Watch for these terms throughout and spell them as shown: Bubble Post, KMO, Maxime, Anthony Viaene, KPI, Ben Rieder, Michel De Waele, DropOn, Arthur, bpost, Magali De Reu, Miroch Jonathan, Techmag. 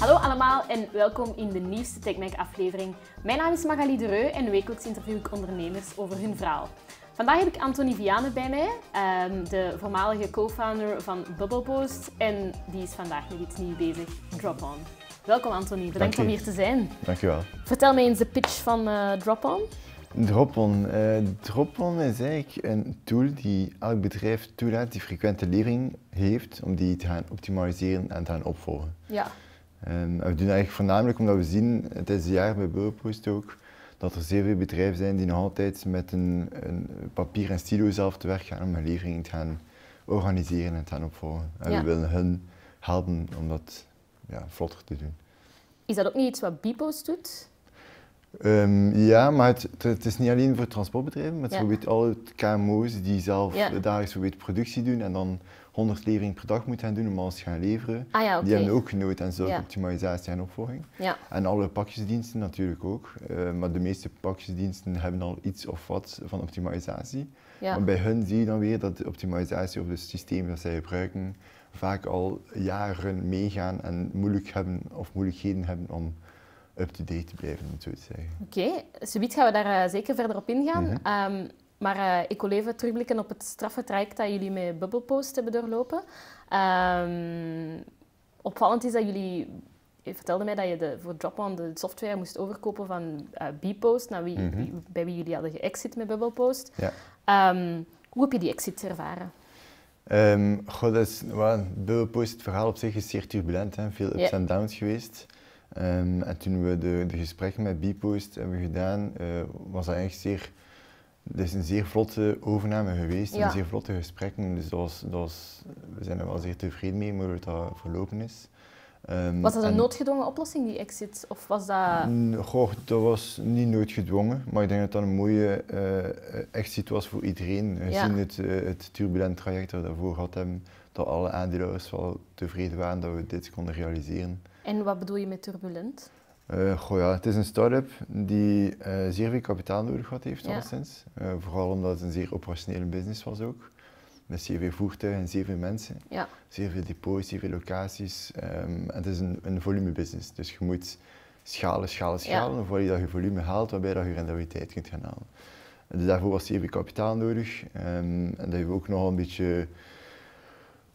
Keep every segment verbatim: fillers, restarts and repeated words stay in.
Hallo allemaal en welkom in de nieuwste Techmag-aflevering. Mijn naam is Magali De Reu en wekelijks interview ik ondernemers over hun verhaal. Vandaag heb ik Anthony Viaene bij mij, de voormalige co-founder van Bubble Post. En die is vandaag met iets nieuws bezig, DropOn. Welkom Anthony, bedankt om hier te zijn. Dankjewel. Vertel mij eens de pitch van uh, DropOn. DropOn. Uh, DropOn is eigenlijk een tool die elk bedrijf toelaat die frequente levering heeft om die te gaan optimaliseren en te gaan opvolgen. Ja. En we doen dat eigenlijk voornamelijk omdat we zien, het is een jaar bij Bubble Post ook, dat er zeer veel bedrijven zijn die nog altijd met een, een papier en stilo zelf te werk gaan om hun levering te gaan organiseren en te gaan opvolgen. En ja. we willen hen helpen om dat ja, vlotter te doen. Is dat ook niet iets wat bpost doet? Um, ja, maar het, het is niet alleen voor transportbedrijven, maar het ja. probeert alle K M O's die zelf ja. dagelijks productie doen en dan honderd leveringen per dag moeten gaan doen om alles te gaan leveren. Ah, ja, okay. Die hebben ook nood aan zorgoptimalisatie en opvolging. Ja. En alle pakjesdiensten natuurlijk ook, uh, maar de meeste pakjesdiensten hebben al iets of wat van optimalisatie. Ja. Maar bij hun zie je dan weer dat de optimalisatie of het systeem dat zij gebruiken vaak al jaren meegaan en moeilijk hebben of moeilijkheden hebben om up-to-date te blijven, om het zo te zeggen. Oké, okay. Subiet gaan we daar uh, zeker verder op ingaan. Mm-hmm. um, maar uh, ik wil even terugblikken op het straffe traject dat jullie met Bubble Post hebben doorlopen. Um, opvallend is dat jullie... Je vertelde mij dat je de, voor DropOn de software moest overkopen van uh, bpost, naar wie, mm-hmm. wie, bij wie jullie hadden geëxit met Bubble Post. Ja. Um, hoe heb je die exit ervaren? Um, goh, dat is, well, Bubble Post, het verhaal op zich is zeer turbulent, hè? Veel ups en yeah. downs geweest. Um, en toen we de, de gesprekken met bpost hebben gedaan, uh, was dat eigenlijk zeer, dus een zeer vlotte overname geweest, ja. een zeer vlotte gesprekken. Dus dat was, dat was, we zijn er wel zeer tevreden mee hoe dat verlopen is. Um, was dat een en, noodgedwongen oplossing, die exit? Of was dat... Goh, dat was niet noodgedwongen, maar ik denk dat dat een mooie uh, exit was voor iedereen. Gezien ja. het, uh, het turbulent traject dat we daarvoor gehad hebben, dat alle aandeelhouders wel tevreden waren dat we dit konden realiseren. En wat bedoel je met turbulent? Uh, goh, ja, het is een start-up die uh, zeer veel kapitaal nodig had heeft, ja. alleszins. Uh, vooral omdat het een zeer operationele business was ook. Met zeer veel voertuigen en zeer veel mensen. Ja. Zeer veel depots, zeer veel locaties. Um, en het is een, een volumebusiness, dus je moet schalen, schalen, schalen. Ja. Voordat je dat je volume haalt, waarbij dat je rendabiliteit kunt gaan halen. Dus daarvoor was zeer veel kapitaal nodig. Um, en dat heeft ook nogal een beetje...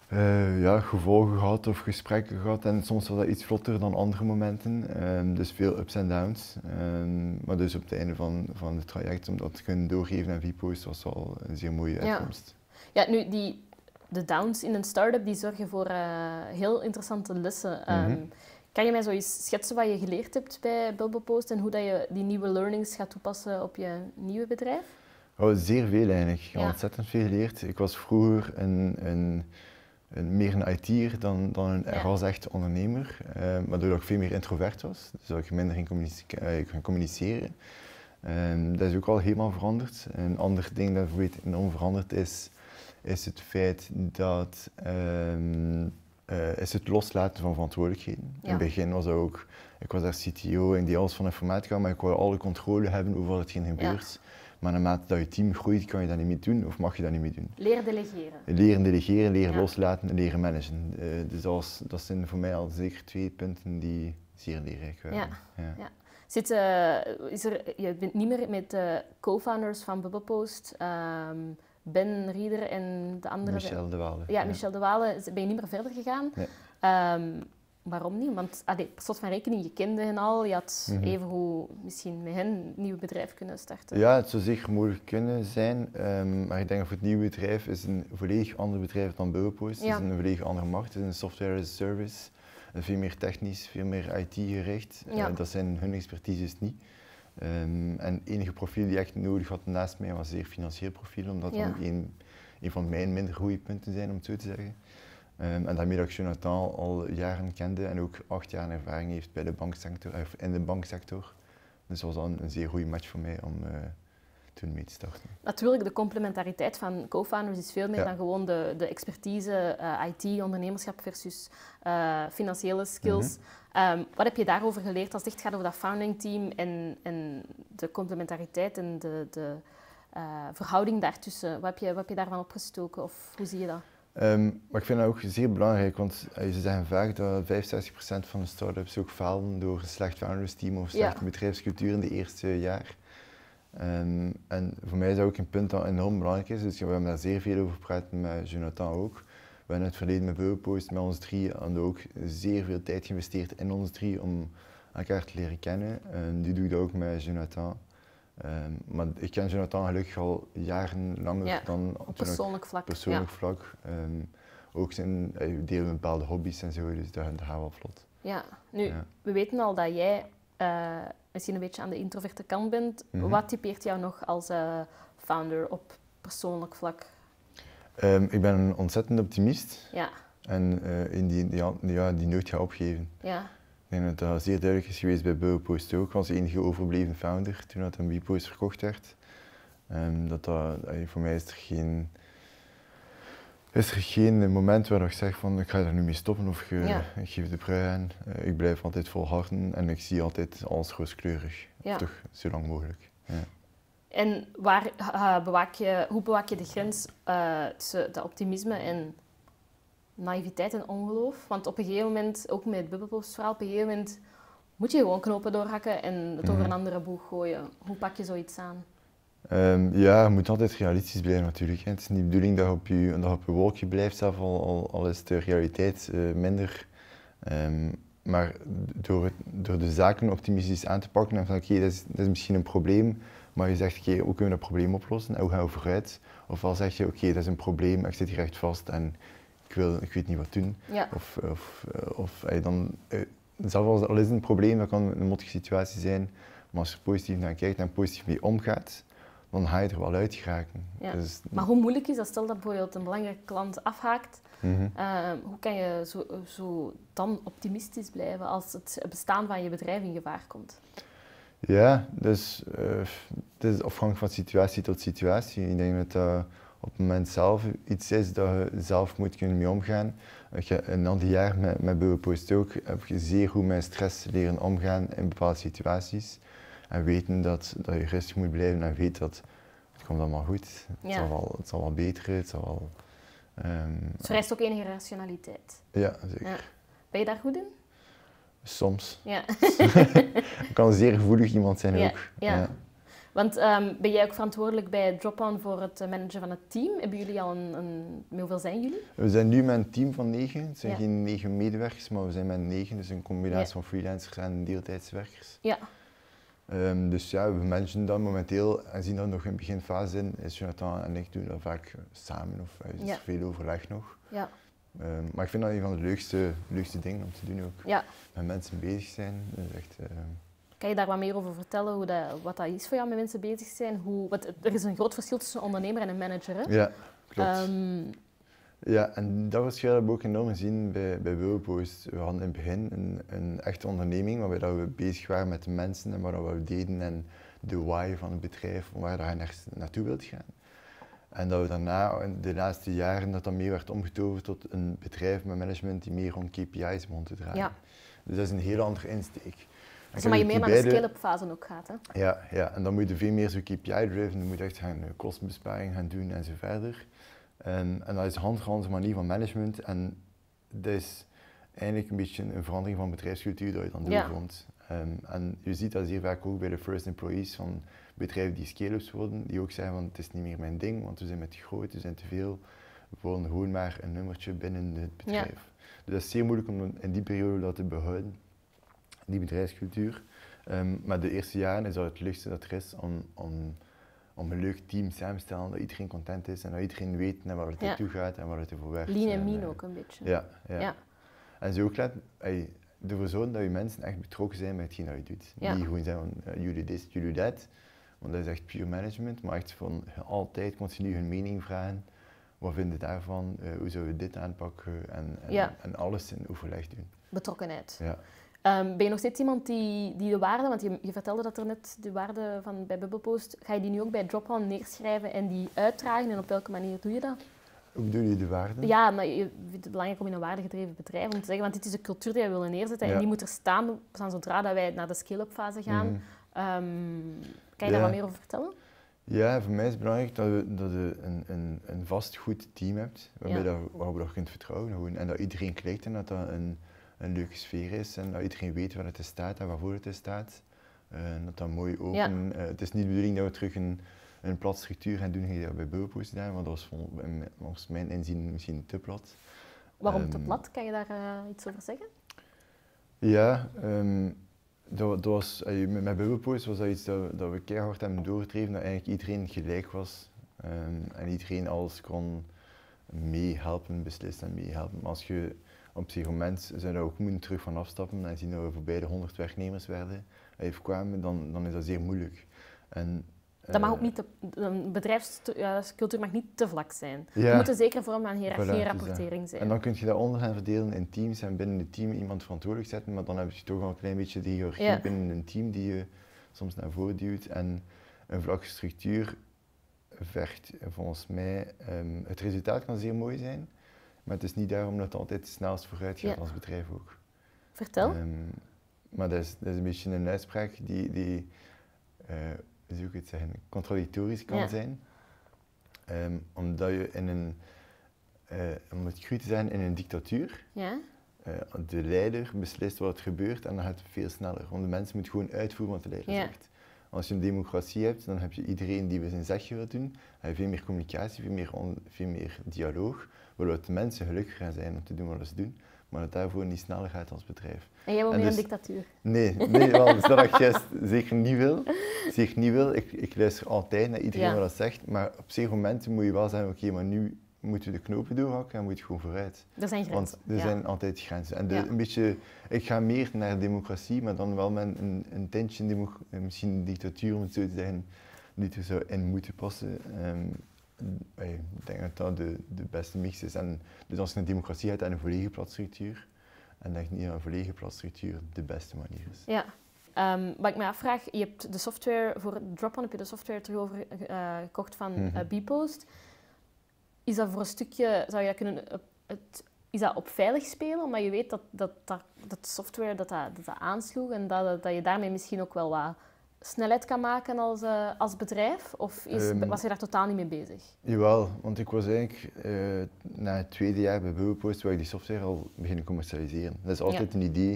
Uh, ja, gevolgen gehad of gesprekken gehad en soms was dat iets vlotter dan andere momenten, um, dus veel ups en downs. Um, maar dus op het einde van, van het traject, om dat te kunnen doorgeven aan bpost, was wel een zeer mooie uitkomst. Ja, ja nu die, de downs in een start-up die zorgen voor uh, heel interessante lessen. Um, mm-hmm. Kan je mij zo eens schetsen wat je geleerd hebt bij Bubble Post en hoe dat je die nieuwe learnings gaat toepassen op je nieuwe bedrijf? Oh, zeer veel eigenlijk. Ik heb ja. ontzettend veel geleerd. Ik was vroeger een... een meer een I T'er dan, dan een ja. als echt ondernemer, uh, maar doordat ik veel meer introvert was, dus dat ik minder ging communice uh, communiceren. Uh, dat is ook al helemaal veranderd. Een ander ding dat enorm veranderd is, is het feit dat uh, uh, is het loslaten van verantwoordelijkheden. Ja. In het begin was dat ook, ik was daar C T O en die alles van informatica, maar ik wilde alle controle hebben over wat er ging gebeurt. Ja. Maar naarmate dat je team groeit, kan je dat niet meer doen of mag je dat niet meer doen. Leren delegeren. Leren delegeren, leren ja. loslaten en leren managen. Uh, dus dat, was, dat zijn voor mij al zeker twee punten die zeer leerrijk waren. Ja. Ja. Ja. Zit, uh, is er, je bent niet meer met de co-founders van Bubble Post, um, Ben Rieder en de andere... Michel De Waele. Ja, ja, Michel De Waele. Ben je niet meer verder gegaan? Nee. Um, waarom niet? Want, allee, per slot van rekening, je kende hen al, je had mm-hmm. even hoe misschien met hen een nieuw bedrijf kunnen starten. Ja, het zou zeker mogelijk kunnen zijn, um, maar ik denk dat voor het nieuwe bedrijf is een volledig ander bedrijf dan Bubble Post. Ja. Het is een volledig andere markt, het is een software as a service, veel meer technisch, veel meer I T gericht. Ja. Uh, dat zijn hun expertises niet. Um, en het enige profiel die ik echt nodig had naast mij was zeer financieel profiel, omdat ja. dat een, een van mijn minder goede punten zijn, om het zo te zeggen. Um, en dat Miroch Jonathan al jaren kende en ook acht jaar ervaring heeft bij de banksector, of in de banksector. Dus dat was dan een zeer goede match voor mij om uh, toen mee te starten. Natuurlijk, de complementariteit van co-founders is veel meer ja. dan gewoon de, de expertise, uh, I T, ondernemerschap versus uh, financiële skills. Mm-hmm. um, wat heb je daarover geleerd als het echt gaat over dat founding team en, en de complementariteit en de, de uh, verhouding daartussen? Wat heb je, wat heb je daarvan opgestoken of hoe zie je dat? Um, maar ik vind dat ook zeer belangrijk, want uh, ze zeggen vaak dat vijfenzestig procent van de start-ups ook falen door een slecht foundersteam of slechte ja. bedrijfscultuur in de eerste jaar. Um, en voor mij is dat ook een punt dat enorm belangrijk is, dus we hebben daar zeer veel over gepraat met Jonathan ook. We hebben in het verleden met Bubble Post, met ons drie, en ook zeer veel tijd geïnvesteerd in ons drie om elkaar te leren kennen. En nu doe ik dat ook met Jonathan. Um, maar ik ken Jonathan gelukkig al jaren langer ja, dan op persoonlijk vlak. Persoonlijk ja. vlak. Um, ook zijn, hij deelt bepaalde hobby's en zo, dus dat gaat wel vlot. Ja, nu, ja. we weten al dat jij uh, misschien een beetje aan de introverte kant bent. Mm-hmm. Wat typeert jou nog als uh, founder op persoonlijk vlak? Um, ik ben een ontzettend optimist ja. en uh, in die, die, die, ja, die nooit ga opgeven. Ja. Ik denk dat dat zeer duidelijk is geweest bij Bubble Post ook. Ik was de enige overbleven founder toen dat een bpost verkocht werd. Um, dat dat, voor mij is er, geen, is er geen moment waar ik zeg van ik ga er nu mee stoppen of ge, ja. ik geef de brui aan. Uh, ik blijf altijd volharden en ik zie altijd alles rooskleurig. Ja. Of toch zo lang mogelijk. Ja. En waar, uh, bewaak je, hoe bewaak je de grens uh, tussen dat optimisme en naïviteit en ongeloof? Want op een gegeven moment, ook met het Bubble Post verhaal, op een gegeven moment moet je gewoon knopen doorhakken en het over een andere boeg gooien. Hoe pak je zoiets aan? Um, ja, je moet altijd realistisch blijven natuurlijk. Het is niet de bedoeling dat je op je, dat je, op je wolkje blijft, zelf al, al, al is de realiteit uh, minder. Um, maar door, het, door de zaken optimistisch aan te pakken en van oké, okay, dat, dat is misschien een probleem, maar je zegt oké, okay, hoe kunnen we dat probleem oplossen en hoe gaan we vooruit? Ofwel zeg je oké, okay, dat is een probleem, ik zit hier echt vast en Ik, wil, ik weet niet wat doen. Ja. Of, of, of ey, dan, ey, zelfs al is het een probleem, dat kan een mottige situatie zijn, maar als je positief naar kijkt en positief mee omgaat, dan ga je er wel uit geraken. Ja. Dus, maar hoe moeilijk is dat? Stel dat bijvoorbeeld een belangrijke klant afhaakt, mm-hmm. uh, hoe kan je zo, zo dan optimistisch blijven als het bestaan van je bedrijf in gevaar komt? Ja, dus uh, het is afhankelijk van situatie tot situatie. Ik denk dat uh, op het moment zelf iets is dat je zelf moet kunnen mee omgaan. Een ander jaar met, met Bubble Post ook heb je zeer goed met stress leren omgaan in bepaalde situaties. En weten dat, dat je rustig moet blijven en weet dat het komt allemaal goed. Ja. Het zal wel, het zal wel beteren, het zal wel... Um, het vereist ook enige rationaliteit. Ja, zeker. Ja. Ben je daar goed in? Soms. Ja. Ik kan zeer gevoelig iemand zijn ja. ook. Ja. Ja. Want um, ben jij ook verantwoordelijk bij DropOn voor het managen van het team? Hebben jullie al een, een... Hoeveel zijn jullie? We zijn nu met een team van negen. Het zijn ja. geen negen medewerkers, maar we zijn met negen. Dus een combinatie ja. van freelancers en deeltijdswerkers. Ja. Um, dus ja, we managen dat momenteel. En zien dat nog in de beginfase in. Is Jonathan en ik doen dat vaak samen. Of er is ja. veel overleg nog. Ja. Um, maar ik vind dat een van de leukste, leukste dingen om te doen ook. Ja. Met mensen bezig zijn. Dat is echt... Uh, Kan je daar wat meer over vertellen, hoe dat, wat dat is voor jou met mensen bezig zijn? Hoe, wat, er is een groot verschil tussen een ondernemer en een manager, hè? Ja, klopt. Um... Ja, en dat verschil hebben we ook enorm gezien bij, bij Bubble Post. We hadden in het begin een, een echte onderneming waarbij dat we bezig waren met de mensen en wat we deden en de why van het bedrijf, waar dat je naar, naartoe wilt gaan. En dat we daarna, in de laatste jaren, dat dat meer werd omgetoverd tot een bedrijf met management die meer om K P I's begon te draaien. Ja. Dus dat is een heel andere insteek. Dus maar je meer naar de scale-up fase ook gaat, hè? Ja, ja, en dan moet je veel meer zo K P I-driven, dan moet je echt gaan kostenbesparing gaan doen en zo verder. En, en dat is een hand-in-hand manier van management en dat is eigenlijk een beetje een verandering van bedrijfscultuur dat je dan doorkomt. Ja. Um, en je ziet dat zeer vaak ook bij de first employees van bedrijven die scale-ups worden, die ook zeggen van het is niet meer mijn ding, want we zijn met groot, we zijn te veel, we worden gewoon maar een nummertje binnen het bedrijf. Ja. Dus dat is zeer moeilijk om in die periode dat te behouden. Die bedrijfscultuur. Um, maar de eerste jaren is dat het leukste dat er is om, om, om een leuk team samen te stellen, dat iedereen content is en dat iedereen weet naar waar het ja. naartoe gaat en waar het ervoor werkt. Lean en mean ook een beetje. Ja, ja. ja. En zo ook laat, ey, ervoor zorgen dat je mensen echt betrokken zijn bij hetgeen dat je doet. Ja. Niet gewoon zeggen van uh, jullie dit, jullie dat, want dat is echt pure management, maar echt van altijd continu hun mening vragen. Wat vinden we daarvan? Uh, hoe zouden we dit aanpakken? En, en, ja. en alles in overleg doen. Betrokkenheid. Ja. Um, ben je nog steeds iemand die, die de waarde, want je, je vertelde dat er net de waarde van bij Bubble Post, ga je die nu ook bij DropOn neerschrijven en die uitdragen en op welke manier doe je dat? Hoe bedoel je de waarde? Ja, maar je vindt het belangrijk om in een waardegedreven bedrijf om te zeggen, want dit is de cultuur die wij willen neerzetten ja. en die moet er staan zodra dat wij naar de scale-up fase gaan. Mm. Um, kan je ja. daar wat meer over vertellen? Ja, voor mij is het belangrijk dat je, dat je een, een, een vast goed team hebt, waarbij ja. dat, dat kunt vertrouwen gewoon. En dat iedereen klikt en dat dat een, een leuke sfeer is en dat iedereen weet waar het in staat en waarvoor het in staat. En uh, dat dat mooi open. Ja. Uh, het is niet de bedoeling dat we terug een, een plat structuur gaan doen die we bij Bubble Post gedaan, want dat was volgens mijn inzien misschien te plat. Waarom um, te plat? Kan je daar uh, iets over zeggen? Ja. Um, Dat, dat was, met Bubble Post was dat iets dat, dat we keihard hebben doorgedreven, dat eigenlijk iedereen gelijk was um, en iedereen alles kon meehelpen, beslissen en meehelpen. Maar als je op zich moment zou dat ook moeten terug van afstappen en zien dat we voorbij de honderd werknemers werden, kwamen, dan, dan is dat zeer moeilijk. En, dat mag ook niet te, een bedrijfscultuur mag niet te vlak zijn. Ja. Er moet een zekere vorm van hiërarchie en rapportering zijn. En dan kun je dat onder gaan verdelen in teams en binnen het team iemand verantwoordelijk zetten, maar dan heb je toch al een klein beetje de hiërarchie ja. binnen een team die je soms naar voren duwt. En een vlakke structuur vergt volgens mij... Um, het resultaat kan zeer mooi zijn, maar het is niet daarom dat het altijd het snelst vooruit gaat ja. als bedrijf ook. Vertel. Um, maar dat is, dat is een beetje een uitspraak die... die uh, hoe ik het zeggen, contradictorisch kan ja. zijn. Um, omdat je in een, uh, om het cru te zijn, in een dictatuur, ja. uh, de leider beslist wat er gebeurt en dan gaat het veel sneller. Want de mensen moeten gewoon uitvoeren wat de leider ja. zegt. Als je een democratie hebt, dan heb je iedereen die zijn zegje wil doen, en veel meer communicatie, veel meer, veel meer dialoog, waardoor de mensen gelukkig gaan zijn om te doen wat ze doen. Maar dat daarvoor niet sneller gaat als bedrijf. En jij wil en meer dus, een dictatuur? Nee, nee wel, dus dat ik juist zeker niet wil. Zeker niet wil. Ik, ik luister altijd naar iedereen ja. wat dat zegt, maar op zekere momenten moet je wel zeggen, oké, okay, maar nu moeten we de knopen doorhakken en moet je gewoon vooruit. Er zijn grenzen. Want er ja. zijn altijd grenzen. En de, ja. een beetje, ik ga meer naar democratie, maar dan wel met een, een tintje, misschien een dictatuur om het zo te zeggen, die er zou in moeten passen. Um, Ik denk dat dat de, de beste mix is. En dus als je een democratie hebt en een volledige platstructuur, en denk ik niet dat een volledige platstructuur de beste manier is. Ja. Um, wat ik me afvraag, je hebt de software, voor DropOn heb je de software terug over uh, gekocht van mm-hmm. uh, bpost. Is dat voor een stukje, zou je dat kunnen, uh, het, is dat op veilig spelen? Omdat je weet dat, dat, dat, dat software dat, dat, dat aansloeg en dat, dat je daarmee misschien ook wel wat... snelheid kan maken als, uh, als bedrijf? Of is, um, was je daar totaal niet mee bezig? Jawel, want ik was eigenlijk uh, na het tweede jaar bij Bubble Post waar ik die software al beginnen commercialiseren. Dat is altijd ja. een idee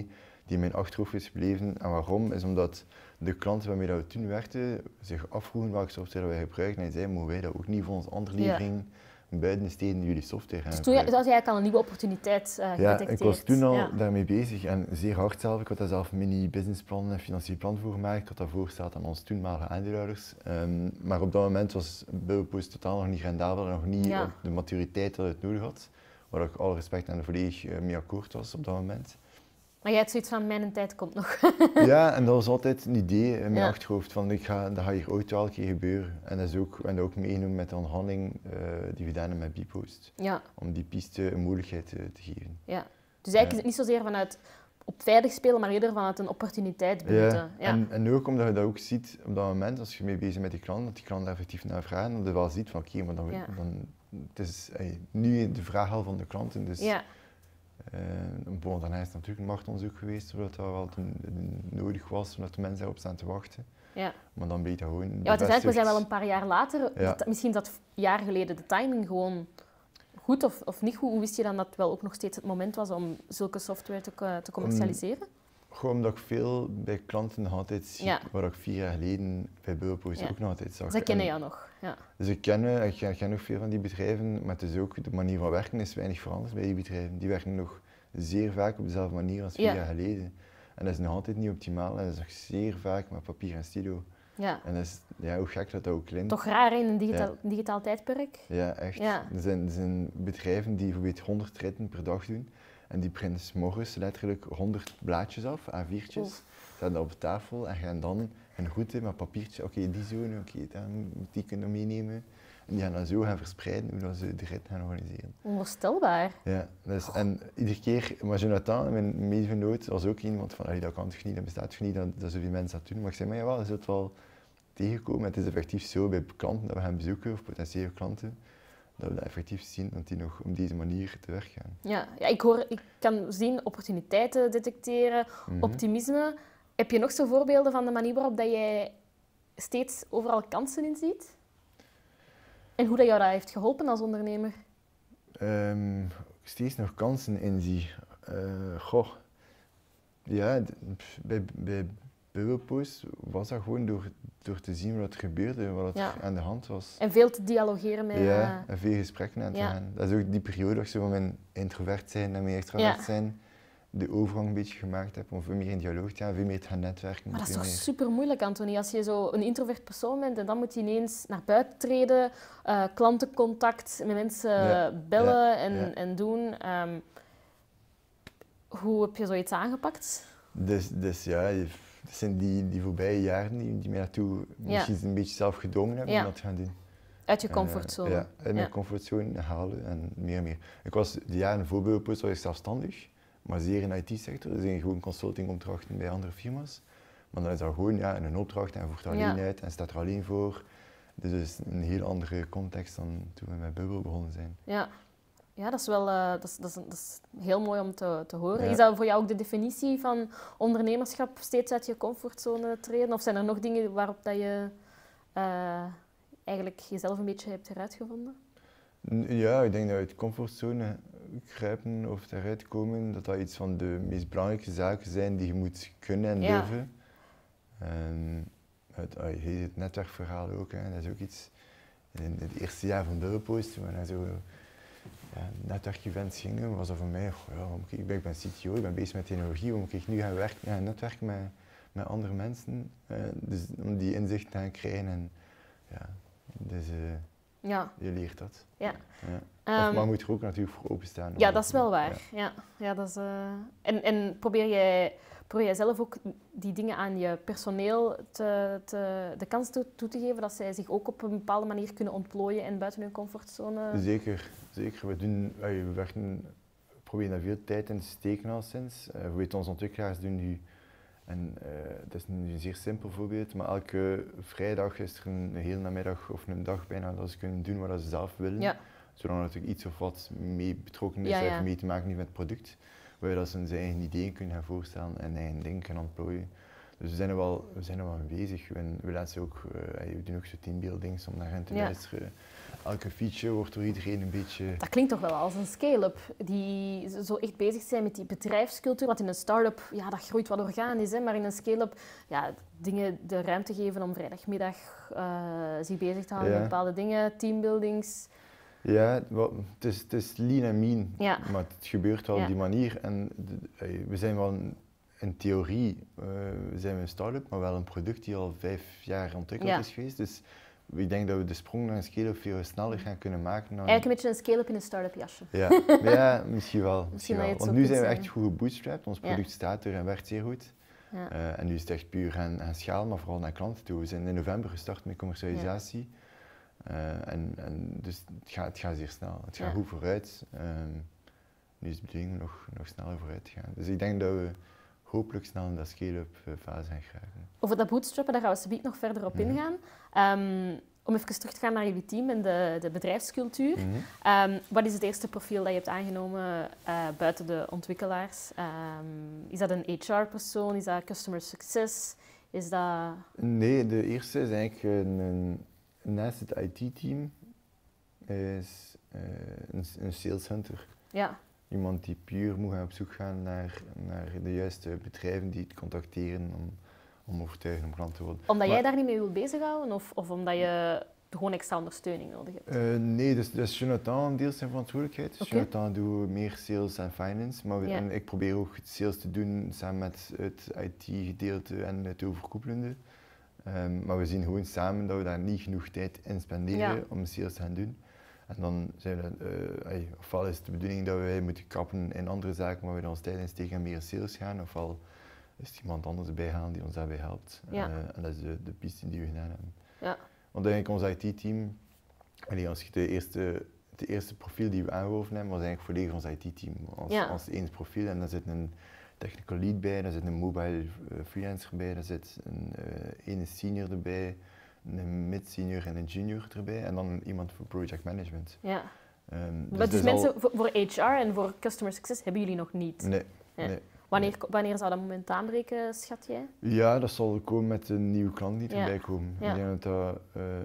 die in mijn achterhoofd is gebleven. En waarom? Is omdat de klanten waarmee we toen werkten zich afvroegen welke software wij gebruiken. En zeiden, mogen wij dat ook niet voor onze andere levering ja. buiten de steden jullie software gaan dus toen gebruiken? Dus toen had je eigenlijk al een nieuwe opportuniteit uh, gedetecteerd. Ja, ik was toen al ja. daarmee bezig en zeer hard zelf. Ik had daar zelf mini-businessplan en financieel plan voor gemaakt. Ik had dat voorgesteld aan onze toenmalige aandeelhouders. Um, maar op dat moment was Bubble Post totaal nog niet rendabel en nog niet ja. op de maturiteit dat het nodig had. Waar ik alle respect en volledig uh, mee akkoord was op dat moment. Maar jij hebt zoiets van, mijn tijd komt nog. Ja, en dat was altijd een idee in mijn ja. achterhoofd van, ik ga, dat gaat hier ooit wel een keer gebeuren. En dat is ook, we hebben dat ook meegenomen met de onderhandeling uh, die we gedaan hebben met bpost. Ja. Om die piste een mogelijkheid uh, te geven. Ja. Dus eigenlijk ja. is het niet zozeer vanuit op veilig spelen, maar eerder vanuit een opportuniteit benutten. Ja. Ja. En, en ook omdat je dat ook ziet op dat moment, als je mee bezig bent met die klant, dat die klant effectief naar vragen, dat je wel ziet van, oké, okay, maar dan, ja. dan, het is hey, nu de vraag al van de klanten. Dus, ja. Uh, bon, daarna is het natuurlijk een marktonderzoek geweest, zodat dat wel te, nodig was, omdat de mensen daarop staan te wachten. Ja. Maar dan bleek dat gewoon. Ja, want eigenlijk, we zijn wel een paar jaar later, ja. dat, misschien dat jaar geleden de timing gewoon goed of, of niet goed. Hoe wist je dan dat het wel ook nog steeds het moment was om zulke software te, te commercialiseren? Um, gewoon omdat ik veel bij klanten nog altijd zie, ja. waar ik vier jaar geleden bij Bubble Post ja. ook nog altijd zag. Ze kennen en, jou nog. Ja. Ze kennen, ik ken nog veel van die bedrijven, maar het is ook, de manier van werken is weinig veranderd bij die bedrijven. Die werken nog zeer vaak op dezelfde manier als vier ja. jaar geleden. En dat is nog altijd niet optimaal en dat is nog zeer vaak met papier en stilo. Ja. En dat is, ja, hoe gek dat dat ook klinkt. Toch raar in een digitaal, ja. digitaal tijdperk? Ja, echt. Ja. Er, zijn, er zijn bedrijven die bijvoorbeeld honderd ritten per dag doen. En die beginnen 's morgens letterlijk honderd blaadjes af, A viertjes, zetten dat op tafel en gaan dan een route met papiertje, oké, okay, die zone, oké, okay, die kunnen we meenemen. En die gaan dan zo gaan verspreiden hoe dat ze de rit gaan organiseren. Onvoorstelbaar. Ja, dus, en iedere keer, maar Jonathan, mijn medegenoot, was ook iemand van, dat kan toch niet, dat bestaat toch niet, dat, dat zoveel mensen dat doen. Maar ik zei, maar jawel, je zult wel tegenkomen. Het is effectief zo bij klanten dat we gaan bezoeken, of potentiële klanten, dat we dat effectief zien, dat die nog op deze manier te werk gaan. Ja, ja ik, hoor, ik kan zien opportuniteiten detecteren, mm-hmm. optimisme. Heb je nog zo voorbeelden van de manier waarop dat jij steeds overal kansen in ziet? En hoe dat jou dat heeft geholpen als ondernemer? Um, steeds nog kansen inzien. Uh, goh, ja, bij, bij Bubble Post was dat gewoon door, door te zien wat er gebeurde en wat ja. er aan de hand was. En veel te dialogeren met... Ja, uh... en veel gesprekken aan te ja. gaan. Dat is ook die periode ook zo van mijn introvert zijn en mijn extravert ja. zijn. De overgang een beetje gemaakt heb om veel meer in dialoog te gaan, veel meer te gaan netwerken. Maar dat is toch meer... super moeilijk, Anthony, als je zo een introvert persoon bent en dan moet je ineens naar buiten treden, uh, klantencontact met mensen ja, bellen ja, en, ja. en doen. Um, hoe heb je zoiets aangepakt? Dus, dus ja, dat zijn die, die voorbije jaren die, die mij naartoe ja. misschien een beetje zelf gedwongen hebben ja. om dat te gaan doen. Uit je comfortzone? En, uh, ja, uit mijn ja. comfortzone halen en meer en meer. Ik was de jaren voor Bubble Post was ik zelfstandig. Maar zeer in de I T-sector, dus in gewoon consultingopdrachten bij andere firma's. Maar dan is dat gewoon ja, een opdracht en voegt alleen ja. uit en staat er alleen voor. Dus dat is een heel andere context dan toen we met Bubble begonnen zijn. Ja, ja dat, is wel, uh, dat, is, dat, is, dat is heel mooi om te, te horen. Ja. Is dat voor jou ook de definitie van ondernemerschap, steeds uit je comfortzone treden? Of zijn er nog dingen waarop dat je uh, eigenlijk jezelf een beetje hebt heruitgevonden? Ja, ik denk dat uit comfortzone grijpen of eruit komen, dat dat iets van de meest belangrijke zaken zijn die je moet kunnen en ja. durven. En het, het netwerkverhaal ook, hè, dat is ook iets. In het eerste jaar van Bubble Post, toen we naar zo'n ja, netwerkevents gingen, was dat voor mij, oh ja, ik ben C T O, ik ben bezig met technologie, hoe moet ik nu gaan werken, gaan netwerken met, met andere mensen? Eh, dus om die inzicht te gaan krijgen. En, ja, dus, eh, Ja. Je leert dat. Ja. Ja. Of, maar moet je er ook natuurlijk voor openstaan. Ja, dat is wel waar. Ja. Ja. Ja, dat is, uh... en, en probeer jij, probeer jij zelf ook die dingen aan je personeel te, te, de kans toe, toe te geven dat zij zich ook op een bepaalde manier kunnen ontplooien en buiten hun comfortzone? Zeker. Zeker. We, doen, we, werken, we proberen daar veel tijd in te steken al sinds. We weten, onze ontwikkelaars doen nu... En uh, dat is nu een zeer simpel voorbeeld, maar elke vrijdag is er een, een hele namiddag of een dag bijna dat ze kunnen doen wat ze zelf willen. Ja. Zolang dat er iets of wat mee betrokken is, ja, ja. mee te maken heeft met het product. Waar dat ze hun eigen ideeën kunnen gaan voorstellen en eigen dingen kunnen ontplooien. Dus we zijn er wel, we zijn er wel mee bezig. We, we, laten ze ook, uh, we doen ook zo'n teambuildings om naar hen te ja. luisteren. Elke feature wordt door iedereen een beetje... Dat klinkt toch wel als een scale-up, die zo echt bezig zijn met die bedrijfscultuur. Want in een start-up, ja, dat groeit wat organisch, hè? Maar in een scale-up, ja, dingen de ruimte geven om vrijdagmiddag uh, zich bezig te houden ja. met bepaalde dingen, teambuildings. Ja, wel, het, is, het is lean en mean, ja. maar het gebeurt wel ja. op die manier. En we zijn wel... Een, In theorie uh, zijn we een start-up, maar wel een product die al vijf jaar ontwikkeld ja. is geweest. Dus ik denk dat we de sprong naar een scale-up veel sneller gaan kunnen maken. Dan... Eigenlijk een beetje een scale-up in een start-up jasje. Ja, ja misschien wel. Misschien wel. Want nu zijn we echt goed gebootstrapped. Ons product ja. staat er en werkt zeer goed. Ja. Uh, en nu is het echt puur aan, aan schaal, maar vooral naar klanten toe. We zijn in november gestart met commercialisatie. Ja. Uh, en, en dus het gaat, het gaat zeer snel. Het gaat ja. goed vooruit. Uh, nu is de bedoeling om nog, nog sneller vooruit te gaan. Dus ik denk dat we... hopelijk snel in dat scale-up fase gaan geraken. Over dat bootstrappen, daar gaan we subiet nog verder op mm-hmm. ingaan. Um, om even terug te gaan naar jullie team en de, de bedrijfscultuur. Mm-hmm. um, wat is het eerste profiel dat je hebt aangenomen uh, buiten de ontwikkelaars? Um, is dat een H R-persoon? Is dat customer success? Is dat... Nee, de eerste is eigenlijk een, naast het I T-team is uh, een, een sales hunter. Ja. Iemand die puur moet gaan op zoek gaan naar, naar de juiste bedrijven die het contacteren om, om overtuigend om klant te worden. Omdat maar, jij daar niet mee wil bezighouden of, of omdat je gewoon extra ondersteuning nodig hebt? Uh, nee, dus, dus Jonathan deels zijn verantwoordelijkheid. Okay. Jonathan doet meer sales en finance, maar we, ja. en ik probeer ook het sales te doen samen met het I T-gedeelte en het overkoepelende. Um, maar we zien gewoon samen dat we daar niet genoeg tijd in spenderen ja. om sales te gaan doen. En dan zijn we, uh, ay, ofwel is het de bedoeling dat wij moeten kappen in andere zaken, maar we dan ons tijd insteken en meer in sales gaan, ofwel is het iemand anders erbij halen die ons daarbij helpt. Ja. Uh, en dat is de, de piste die we gedaan hebben. Ja. Want eigenlijk ons I T-team, de eerste, de eerste profiel die we aangeworven hebben, was eigenlijk volledig ons I T-team, als, ja. als één profiel. En daar zit een technical lead bij, daar zit een mobile freelancer bij, daar zit een uh, senior erbij. Een mid-senior en een junior erbij en dan iemand voor project management. Ja. Um, dus, dus, dus mensen al... voor, voor H R en voor customer success hebben jullie nog niet? Nee. Ja. nee. Wanneer, wanneer zou dat moment aanbreken, schat jij? Ja, dat zal komen met een nieuwe klant die erbij ja. komen. Ja. Ik denk dat dat uh,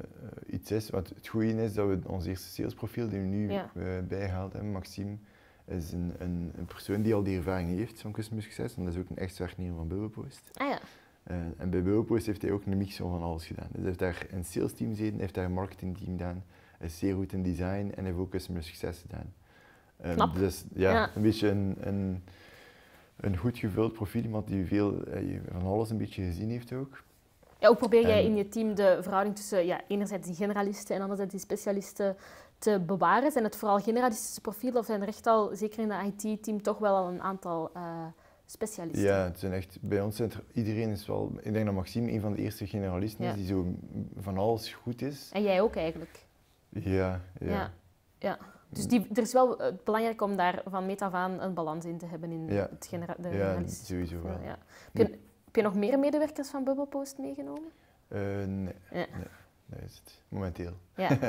iets is. Wat het goede is dat we ons eerste salesprofiel, die we nu ja. uh, bijgehaald hebben, Maxime, is een, een, een persoon die al die ervaring heeft van Customer Success. En dat is ook een echt werknemer van Bubble Post. Ah, ja. Uh, en bij Bubble Post heeft hij ook een mix van alles gedaan. Dus hij heeft daar een sales team zitten, heeft daar een marketing team gedaan, is zeer goed in design en heeft ook Customer Success gedaan. Um, dus ja, ja, een beetje een, een, een goed gevuld profiel, iemand die veel eh, van alles een beetje gezien heeft ook. Ja, hoe probeer jij um, in je team de verhouding tussen ja, enerzijds die generalisten en anderzijds die specialisten te bewaren? Zijn het vooral generalistische profielen of zijn er echt al, zeker in de I T-team, toch wel al een aantal uh, specialisten? Ja, het zijn echt, bij ons zijn er, iedereen is wel, ik denk dat Maxime een van de eerste generalisten ja. is die zo van alles goed is. En jij ook eigenlijk? Ja, ja. ja, ja. Dus die, er is wel belangrijk om daar van meet af aan een balans in te hebben in ja. het genera de generalistische. Ja, sowieso wel. Ja. Heb, je, heb je nog meer medewerkers van Bubble Post meegenomen? Uh, nee. Ja. nee, dat is het. Momenteel. Ja.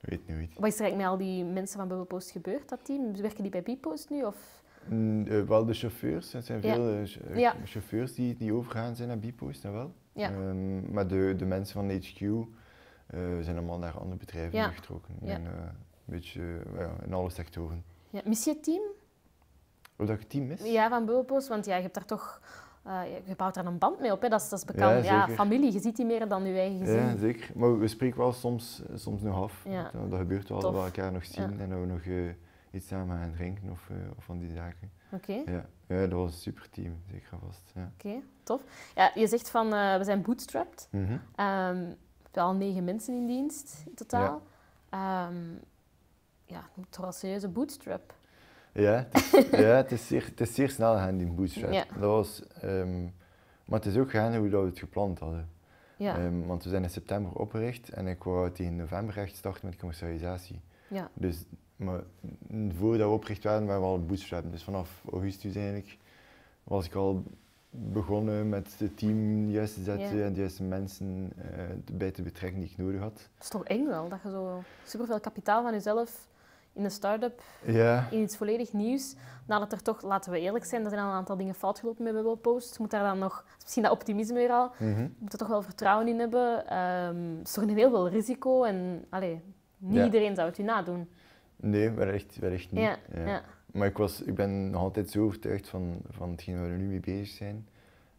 Weet niet. Wat is er eigenlijk met al die mensen van Bubble Post gebeurd, dat team? Werken die bij bpost nu? Of? Mm, uh, wel de chauffeurs. Er zijn ja. veel uh, ja. chauffeurs die, die overgaan zijn naar bpost, nou wel. Ja. Um, maar de, de mensen van H Q uh, zijn allemaal naar andere bedrijven ja. getrokken. Ja. En, uh, een beetje uh, ja, in alle sectoren. Ja, mis je het team? Wil dat je team mis? Ja, van Bubble Post, want ja, je hebt daar toch, uh, je bouwt daar een band mee op, hè? Dat is, dat is bekend. Ja, ja, familie, je ziet die meer dan je eigen gezin. Ja, zeker. Maar we spreken wel soms, soms nog af. Ja. Dat gebeurt wel, dat we elkaar nog zien ja. en dat we nog uh, iets samen gaan drinken of, uh, of van die zaken. Oké. Okay. Ja. Ja, dat was een super team, zeker vast. Ja. Oké, okay, tof. Ja, je zegt van, uh, we zijn bootstrapped. Mm-hmm. um, we hebben al negen mensen in dienst in totaal. Ja. Um, Ja, het was een serieuze bootstrap. Ja, het is, ja, het is, zeer, het is zeer snel gegaan, die bootstrap. Ja. Dat was, um, maar het is ook gegaan hoe dat we het gepland hadden. Ja. Um, want we zijn in september opgericht en ik wou tegen november echt starten met commercialisatie. Ja. Dus, maar voordat we opgericht waren, waren we al bootstrappen. Dus vanaf augustus eigenlijk was ik al begonnen met het team juist te zetten ja. en de juiste mensen uh, bij te betrekken die ik nodig had. Het is toch eng wel, dat je zo superveel kapitaal van jezelf in een start-up, ja. in iets volledig nieuws. Nadat er toch, laten we eerlijk zijn, er zijn al een aantal dingen fout gelopen met Bubble Post. Moet daar dan nog, misschien dat optimisme weer al, mm-hmm. moet er toch wel vertrouwen in hebben. Um, het is toch een heel veel risico en allee, niet ja. iedereen zou het u nadoen. Nee, wellicht, wellicht niet. Ja. Ja. Ja. Maar ik, was, ik ben nog altijd zo overtuigd van, van hetgeen waar we nu mee bezig zijn,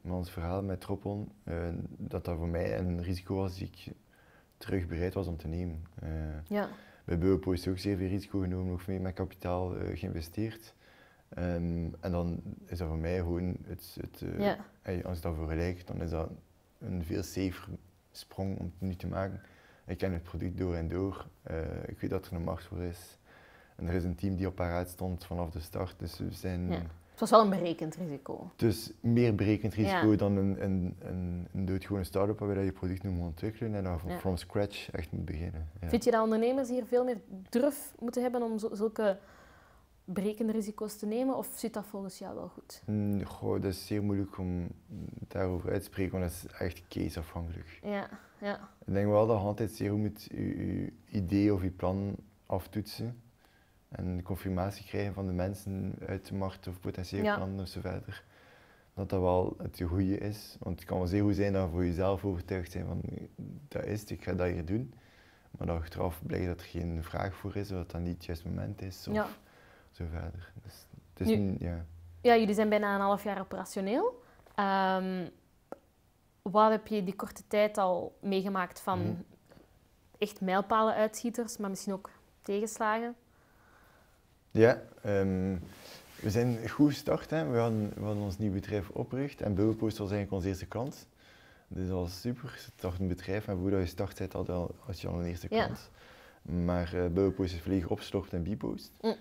met ons verhaal met DropOn, uh, dat dat voor mij een risico was die ik terug bereid was om te nemen. Uh, ja. Bij Bubble Post ook zeer veel risico genomen, ook mee met kapitaal uh, geïnvesteerd. Um, en dan is dat voor mij gewoon, het, het, uh, ja. hey, als ik dat vergelijk, dan is dat een veel safer sprong om het nu te maken. Ik ken het product door en door, uh, ik weet dat er een markt voor is. En er is een team die op paraat stond vanaf de start, dus we zijn... Ja. Het was wel een berekend risico. Dus meer berekend risico ja. dan een, een, een, een doodgewone start-up waarbij je, je product moet ontwikkelen en dan ja. from scratch echt moet beginnen. Ja. Vind je dat ondernemers hier veel meer durf moeten hebben om zulke berekende risico's te nemen of zit dat volgens jou wel goed? Mm, goh, dat is zeer moeilijk om daarover uit te spreken, want dat is echt case-afhankelijk. Ja, ja. Ik denk wel dat je altijd zeer goed moet je, je idee of je plan aftoetsen. En de confirmatie krijgen van de mensen uit de markt of potentieel ja. klanten of zo verder, dat dat wel het goede is. Want het kan wel zeer goed zijn dat je voor jezelf overtuigd zijn van dat is het, ik ga dat hier doen. Maar dat achteraf blijkt dat er geen vraag voor is, of dat dat niet het juiste moment is of ja. zo verder. Dus het is nu, een, ja. ja, jullie zijn bijna een half jaar operationeel. Um, wat heb je die korte tijd al meegemaakt van mm-hmm. echt mijlpalen uitschieters, maar misschien ook tegenslagen? Ja, um, we zijn goed gestart. Hè. We, hadden, we hadden ons nieuw bedrijf opgericht en Bubble Post was eigenlijk onze eerste klant. Dus dat was super. Het start een bedrijf en voordat je start bent, had, had je al een eerste klant. Ja. Maar uh, Bubble Post is volledig opgeslokt en bpost. Mm.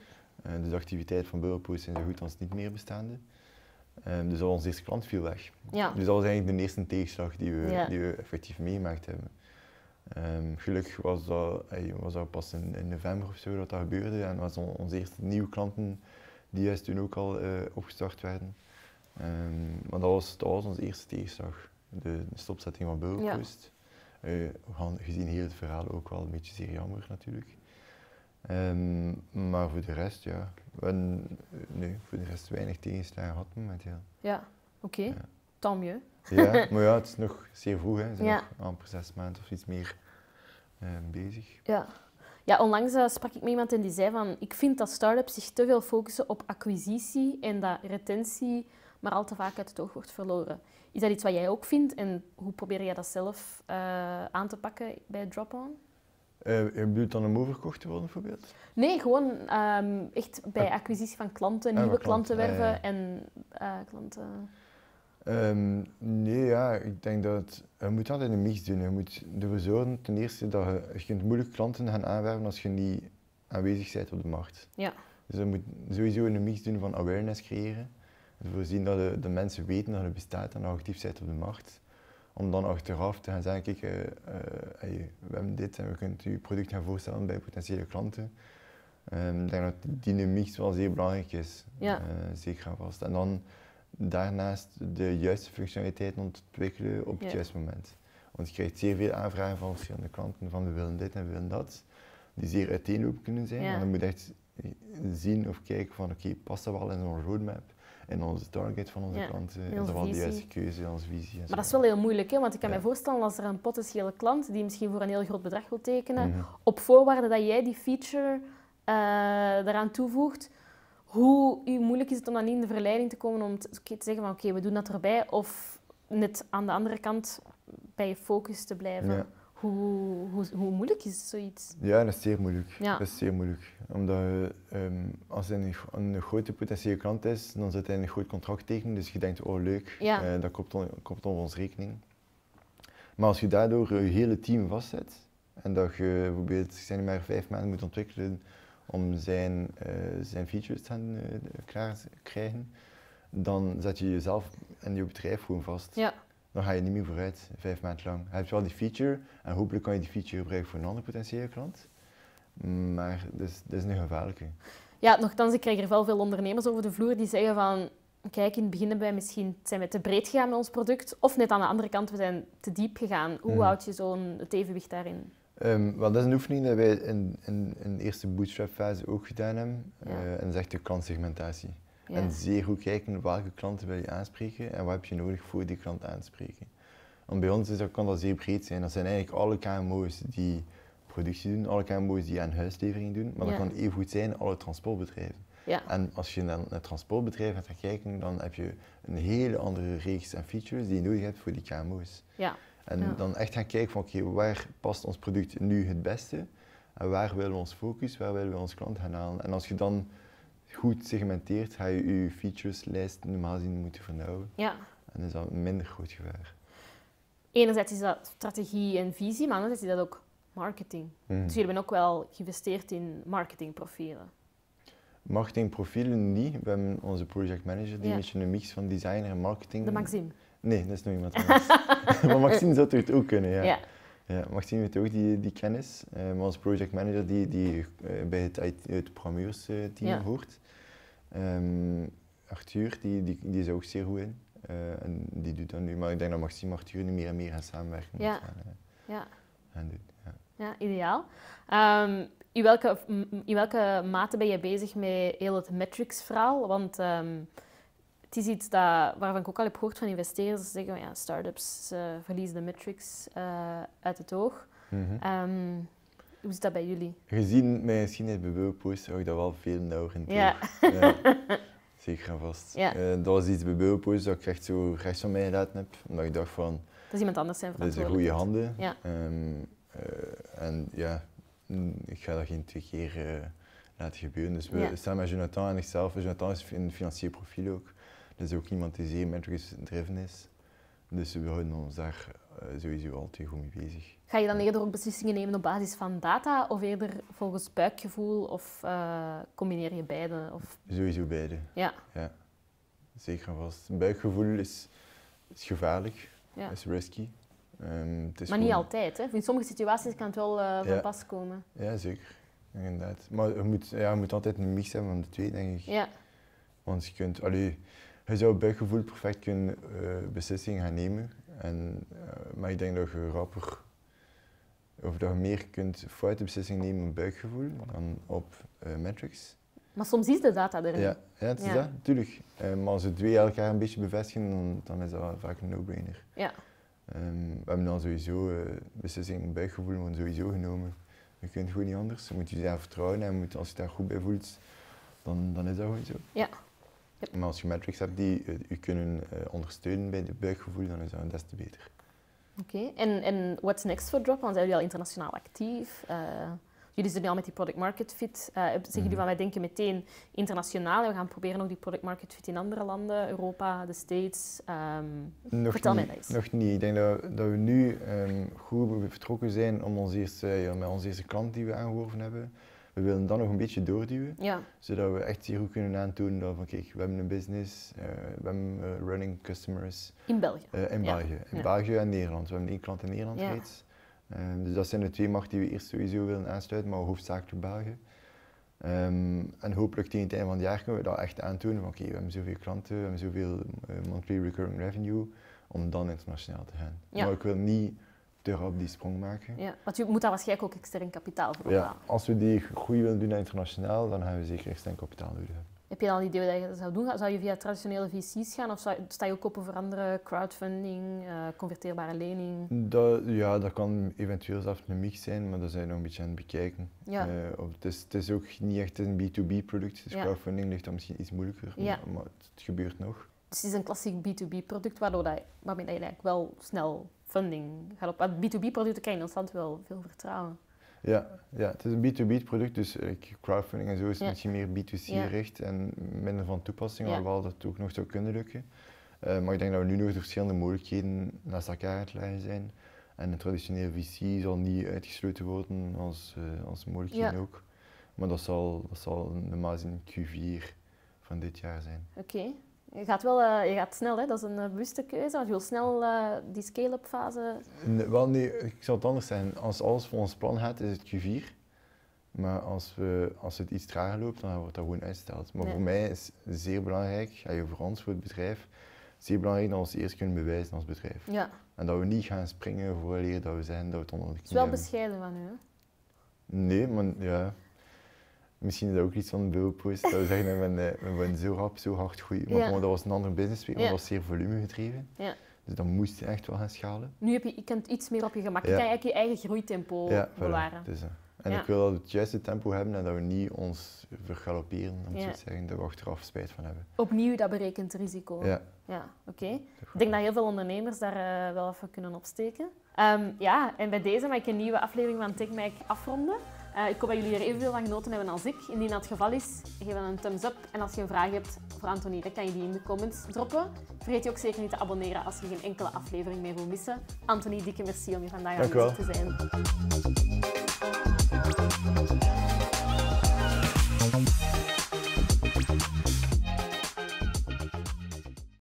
Uh, dus de activiteiten van Bubble Post zijn zo goed als niet meer bestaande. Um, dus al onze eerste klant viel weg. Ja. Dus dat was eigenlijk de eerste tegenslag die we, ja. die we effectief meegemaakt hebben. Um, gelukkig was dat, hey, was dat pas in, in november of zo dat dat gebeurde en was on, onze eerste nieuwe klanten die juist toen ook al uh, opgestart werden. Um, maar dat was, dat was onze eerste tegenslag, de, de stopzetting van Bubble Post. Ja. Uh, gezien heel het verhaal ook wel een beetje zeer jammer natuurlijk. Um, maar voor de rest, ja. En, nee, voor de rest weinig tegenslagen had momenteel. Ja, oké. Okay. Ja. Tant mieux. Ja, maar ja, het is nog zeer vroeg, hè. We zijn ja. nog amper zes maanden of iets meer uh, bezig. Ja. Ja, onlangs uh, sprak ik met iemand en die zei van ik vind dat start-ups zich te veel focussen op acquisitie en dat retentie maar al te vaak uit het oog wordt verloren. Is dat iets wat jij ook vindt en hoe probeer jij dat zelf uh, aan te pakken bij DropOn? Uh, je bedoelt dan om overkocht te worden bijvoorbeeld? Nee, gewoon um, echt bij acquisitie van klanten, nieuwe ah, klanten, klanten werven ah, ja. en uh, klanten... Um, nee, ja, ik denk dat het, je moet altijd een mix doen. Je moet ervoor zorgen ten eerste dat je, je kunt moeilijk klanten gaan aanwerven als je niet aanwezig bent op de markt. Ja. Dus je moet sowieso een mix doen van awareness creëren. Ervoor zien dat de, de mensen weten dat je bestaat en actief bent op de markt. Om dan achteraf te gaan zeggen, kijk, uh, uh, hey, we hebben dit en we kunnen je product gaan voorstellen bij potentiële klanten. Um, ik denk dat die mix wel zeer belangrijk is. Ja. Uh, zeker en vast. En dan, daarnaast de juiste functionaliteiten ontwikkelen op het ja. juiste moment. Want je krijgt zeer veel aanvragen van verschillende klanten van we willen dit en we willen dat, die zeer uiteenlopend kunnen zijn. Ja. En dan moet je echt zien of kijken van oké, okay, past dat wel in onze roadmap, in onze target van onze ja. klanten, is dat wel de juiste keuze, in onze visie. Maar zo. Dat is wel heel moeilijk, hè? Want ik kan ja. me voorstellen als er een potentiële klant die misschien voor een heel groot bedrag wil tekenen, mm-hmm. op voorwaarde dat jij die feature eraan uh, toevoegt, hoe moeilijk is het om dan niet in de verleiding te komen om te, te zeggen van oké, okay, we doen dat erbij, of net aan de andere kant bij je focus te blijven. Ja. Hoe, hoe, hoe moeilijk is zoiets? Ja, dat is zeer moeilijk. Ja. Dat is zeer moeilijk. Omdat je, um, als het een, een grote potentiële klant is, dan zit hij in een groot contract tekenen, dus je denkt oh leuk, ja. uh, dat komt on, komt op ons rekening. Maar als je daardoor je hele team vastzet en dat je bijvoorbeeld, ik zeg nu maar vijf maanden moet ontwikkelen, om zijn, uh, zijn features te uh, klaar te krijgen, dan zet je jezelf en je bedrijf gewoon vast. Ja. Dan ga je niet meer vooruit, vijf maanden lang. Je hebt wel die feature en hopelijk kan je die feature gebruiken voor een andere potentiële klant. Maar dat is, dat is een gevaarlijke. Ja, nochtans, ik krijg er wel veel ondernemers over de vloer die zeggen van kijk, in het begin hebben wij misschien, zijn we te breed gegaan met ons product of net aan de andere kant, we zijn te diep gegaan. Hoe hmm. houd je zo'n het evenwicht daarin? Um, well, dat is een oefening die wij in, in, in de eerste bootstrap fase ook gedaan hebben. Ja. Uh, en dat is echt de klantsegmentatie. Ja. En zeer goed kijken welke klanten wil je aanspreken en wat heb je nodig voor die klant aanspreken. Want bij ons is dat, kan dat zeer breed zijn. Dat zijn eigenlijk alle K M O's die productie doen, alle K M O's die aan huislevering doen. Maar ja. dat kan even goed zijn alle transportbedrijven. Ja. En als je naar het transportbedrijf gaat kijken, dan heb je een hele andere reeks en features die je nodig hebt voor die K M O's. Ja. En ja. dan echt gaan kijken van oké, okay, waar past ons product nu het beste en waar willen we ons focus, waar willen we ons klant gaan halen. En als je dan goed segmenteert, ga je je featureslijst normaal gezien moeten vernauwen. Ja. En is dat minder groot gevaar. Enerzijds is dat strategie en visie, maar anderzijds is dat ook marketing. Mm. Dus jullie hebben ook wel geïnvesteerd in marketingprofielen. Marketingprofielen niet. We hebben onze projectmanager die ja. een beetje een mix van designer en marketing... De Maxime. Nee, dat is nog iemand anders. Maar Maxime zou het ook kunnen, ja. ja. ja Maxime heeft ook die, die kennis. Uh, maar als projectmanager die, die uh, bij het, het programmeursteam ja. hoort. Um, Arthur, die, die, die is ook zeer goed in. Uh, en die doet dat nu. Maar ik denk dat Maxime en Arthur nu meer en meer gaan samenwerken. Ja. Met gaan, uh, ja. gaan doen. Ja. ja, ideaal. Um, in, welke, in welke mate ben je bezig met heel het metrics-verhaal? Want... Um, het is iets dat, waarvan ik ook al heb gehoord van investeerders. Ze zeggen, ja, start-ups uh, verliezen de metrics uh, uit het oog. Mm-hmm. um, hoe zit dat bij jullie? Gezien mijn geschiedenis bij Bubble Post zou ik dat wel veel nauwer in het ja. oog. Ja. Zeker en vast. Ja. Uh, dat was iets bij Bubble Post dat ik echt zo rechts van mij gelaten heb. Omdat ik dacht van... Dat is iemand anders zijn verantwoordelijkheid. Dat is een goede handen. Ja. Um, uh, en ja, ik ga dat geen twee keer uh, laten gebeuren. Dus we ja. staan met Jonathan en ikzelf. Jonathan is een financieel profiel ook. Dat is ook iemand die zeer metrics-driven is. Dus we houden ons daar uh, sowieso altijd goed mee bezig. Ga je dan eerder ook beslissingen nemen op basis van data of eerder volgens buikgevoel? Of uh, combineer je beide? Of... Sowieso beide. Ja. ja. Zeker en vast. Buikgevoel is, is gevaarlijk, ja. is risky. Um, het is maar niet gewoon... altijd, hè? In sommige situaties kan het wel uh, van ja. pas komen. Ja, zeker. Inderdaad. Maar je moet, ja, je moet altijd een mix hebben van de twee, denk ik. Ja. Want je kunt... Allee, je zou buikgevoel perfect kunnen uh, beslissingen gaan nemen, en, uh, maar ik denk dat je rapper of dat je meer kunt foute beslissingen nemen op buikgevoel dan op uh, metrics. Maar soms is de data erin. Ja, ja het is ja. dat, natuurlijk. Uh, maar als we twee elkaar een beetje bevestigen, dan, dan is dat vaak een no-brainer. Ja. Um, we hebben dan sowieso uh, beslissingen op buikgevoel gewoon sowieso genomen. Je kunt gewoon niet anders. Je moet je daar vertrouwen en moet, als je daar goed bij voelt, dan, dan is dat gewoon zo. Ja. Yep. Maar als je metrics hebt die uh, je kunnen uh, ondersteunen bij het buikgevoel, dan is dat des te beter. Oké, okay. en, en what's next voor DropOn? Zijn jullie al internationaal actief? Uh, jullie zijn nu al met die product market fit. Uh, zeggen jullie mm. van wij denken meteen internationaal en we gaan proberen ook die product market fit in andere landen, Europa, de States. Um, vertel niet, mij dat eens. Nog niet. Ik denk dat, dat we nu um, goed vertrokken zijn om ons eerste, ja, met onze eerste klant die we aangeworven hebben. We willen dan nog een beetje doorduwen, ja. zodat we echt hier goed kunnen aantonen dat van kijk, we hebben een business, uh, we hebben uh, running customers. In België? Uh, in ja. België. In ja. België en Nederland. We hebben één klant in Nederland ja. reeds. Um, dus dat zijn de twee markten die we eerst sowieso willen aansluiten, maar hoofdzakelijk België. Um, en hopelijk tegen het einde van het jaar kunnen we dat echt aantonen van oké, we hebben zoveel klanten, we hebben zoveel uh, monthly recurring revenue, om dan internationaal te gaan. Ja. Maar ik wil niet te rap die sprong maken. Ja, want je moet daar waarschijnlijk ook extern kapitaal voor ophalen. Ja, als we die groei willen doen naar internationaal, dan gaan we zeker extern kapitaal nodig hebben. Heb je dan een idee wat je dat zou doen? Zou je via traditionele V C's gaan of zou, sta je ook open voor andere crowdfunding, uh, converteerbare lening? Dat, ja, dat kan eventueel zelfs een mix zijn, maar dat zijn we nog een beetje aan het bekijken. Ja. Uh, of het, is, het is ook niet echt een B twee B product, dus ja. crowdfunding ligt dan misschien iets moeilijker, ja. maar, maar het, het gebeurt nog. Dus het is een klassiek B twee B product, waardoor dat, waarmee dat je eigenlijk wel snel funding gaat op. B twee B-producten krijg je constant wel veel vertrouwen. Ja, ja, het is een B twee B-product, dus crowdfunding en zo is ja. misschien meer B twee C-gericht ja. en minder van toepassing, ja. alhoewel dat ook nog zou kunnen lukken. Uh, maar ik denk dat we nu nog de verschillende mogelijkheden naast elkaar aan het leggen zijn. En een traditionele V C zal niet uitgesloten worden als, uh, als mogelijkheden ja. ook. Maar dat zal, dat zal normaal in Q vier van dit jaar zijn. Oké. Okay. Je gaat, wel, uh, je gaat snel, hè? Dat is een uh, bewuste keuze, want je wil snel uh, die scale-up fase... Nee, wel, nee, ik zou het anders zeggen. Als alles volgens plan gaat, is het Q vier. Maar als, we, als het iets trager loopt, dan wordt dat gewoon uitgesteld. Maar nee. voor mij is het zeer belangrijk, ja, voor ons, voor het bedrijf, zeer belangrijk dat we ons eerst kunnen bewijzen als bedrijf. Ja. En dat we niet gaan springen vooraleer dat we zeggen dat we het onder de knie hebben. Het is wel bescheiden van u, hè? Nee, maar ja... Misschien is dat ook iets van een Bubble Post, dat we zeggen, we zijn, we zijn zo rap, zo hard groeien. Maar ja. dat was een andere businessweek, maar ja. dat was zeer volumegedreven. Ja. Dus dan moest je echt wel gaan schalen. Nu heb je, je kunt iets meer op je gemak, ja. je kan eigenlijk je eigen groeitempo ja, bewaren. Voilà, dus, en ja. ik wil dat we het juiste tempo hebben en dat we niet ons vergalopperen, om ja. zo te zeggen, dat we achteraf spijt van hebben. Opnieuw, dat berekent risico. Ja. ja Oké. Okay. Ik denk dat heel veel ondernemers daar uh, wel even kunnen opsteken. Um, ja, en bij deze mag ik een nieuwe aflevering van Techmag afronden. Uh, ik hoop dat jullie er evenveel van genoten hebben als ik. Indien dat het geval is, geef dan een thumbs up. En als je een vraag hebt voor Anthony, dan kan je die in de comments droppen. Vergeet je ook zeker niet te abonneren als je geen enkele aflevering meer wil missen. Anthony, dikke merci om hier vandaag aanwezig te zijn. Dank u wel.